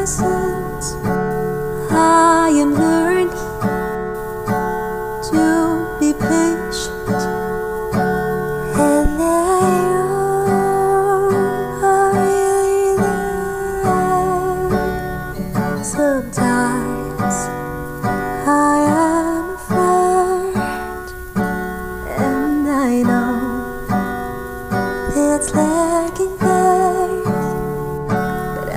lessons I am learning to be patient, and they are really there. Sometimes I am afraid, and I know it's lacking there.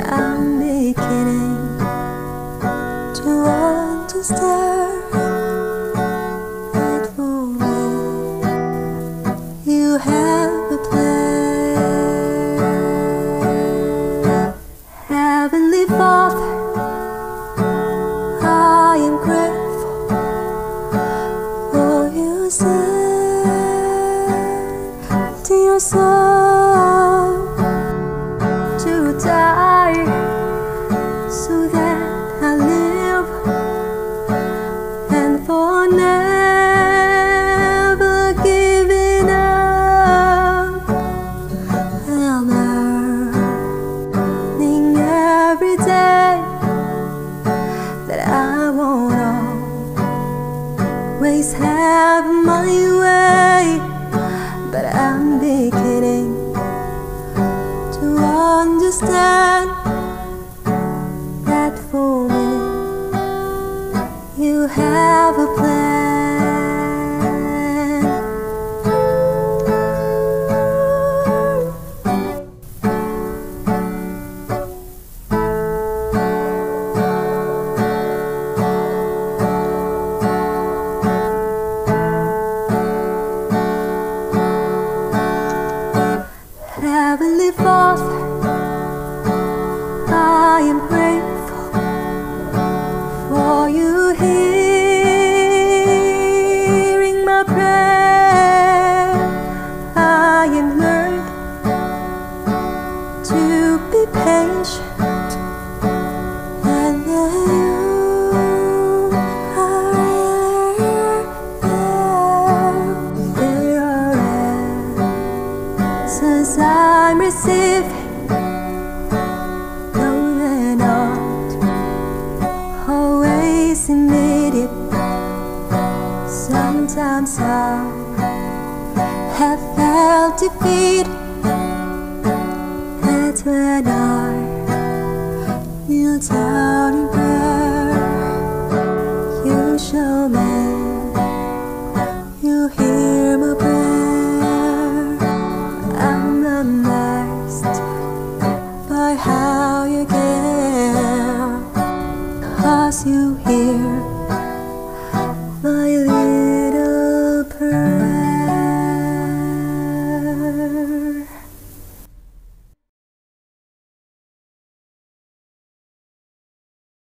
I'm beginning to understand that for me you have a plan. Heavenly Father, I am grateful for you sent to your soul to die, so that I live, and for never giving up. I'm learning every day that I won't always have my way, but I'm beginning to understand that for me you have a plan. Heavenly Father, I am grateful for you hearing my prayer. I am learned to be patient, and you are there. There are answers I'm receiving, immediate. Sometimes I have felt defeated, that's when I kneel down.